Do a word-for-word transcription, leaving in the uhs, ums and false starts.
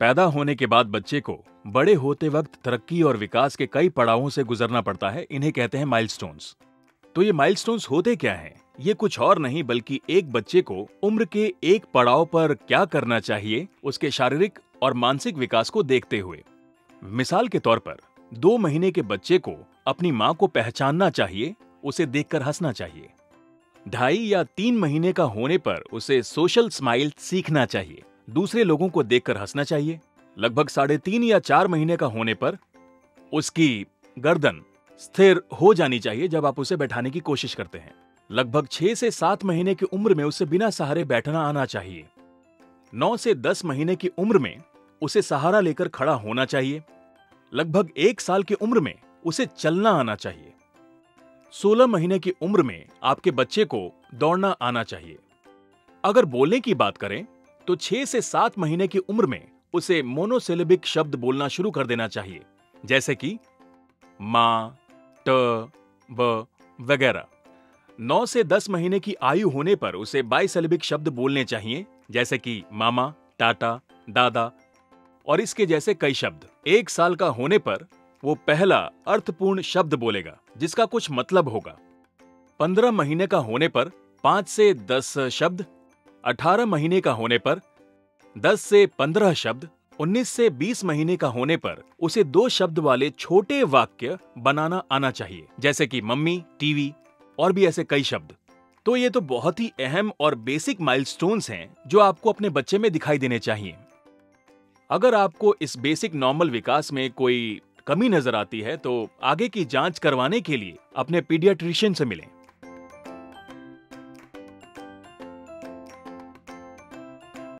पैदा होने के बाद बच्चे को बड़े होते वक्त तरक्की और विकास के कई पड़ावों से गुजरना पड़ता है। इन्हें कहते हैं माइलस्टोन्स। तो ये माइलस्टोन्स होते क्या हैं? ये कुछ और नहीं बल्कि एक बच्चे को उम्र के एक पड़ाव पर क्या करना चाहिए, उसके शारीरिक और मानसिक विकास को देखते हुए। मिसाल के तौर पर दो महीने के बच्चे को अपनी माँ को पहचानना चाहिए, उसे देखकर हंसना चाहिए। ढाई या तीन महीने का होने पर उसे सोशल स्माइल सीखना चाहिए, दूसरे लोगों को देखकर हंसना चाहिए। लगभग साढ़े तीन या चार महीने का होने पर उसकी गर्दन स्थिर हो जानी चाहिए जब आप उसे बैठाने की कोशिश करते हैं। लगभग छह से सात महीने की उम्र में उसे बिना सहारे बैठना आना चाहिए। नौ से दस महीने की उम्र में उसे सहारा लेकर खड़ा होना चाहिए। लगभग एक साल की उम्र में उसे चलना आना चाहिए। सोलह महीने की उम्र में आपके बच्चे को दौड़ना आना चाहिए। अगर बोलने की बात करें तो छह से सात महीने की उम्र में उसे मोनोसिलेबिक शब्द बोलना शुरू कर देना चाहिए, जैसे कि माँ, ट, ब वगैरह। नौ से दस महीने की आयु होने पर उसे बायसिलेबिक शब्द बोलने चाहिए, जैसे कि मामा, टाटा, दादा और इसके जैसे कई शब्द। एक साल का होने पर वो पहला अर्थपूर्ण शब्द बोलेगा, जिसका कुछ मतलब होगा। पंद्रह महीने का होने पर पांच से दस शब्द, अठारह महीने का होने पर दस से पंद्रह शब्द, उन्नीस से बीस महीने का होने पर उसे दो शब्द वाले छोटे वाक्य बनाना आना चाहिए, जैसे कि मम्मी, टीवी और भी ऐसे कई शब्द। तो ये तो बहुत ही अहम और बेसिक माइलस्टोन्स हैं जो आपको अपने बच्चे में दिखाई देने चाहिए। अगर आपको इस बेसिक नॉर्मल विकास में कोई कमी नजर आती है तो आगे की जांच करवाने के लिए अपने पीडियाट्रिशियन से मिलें।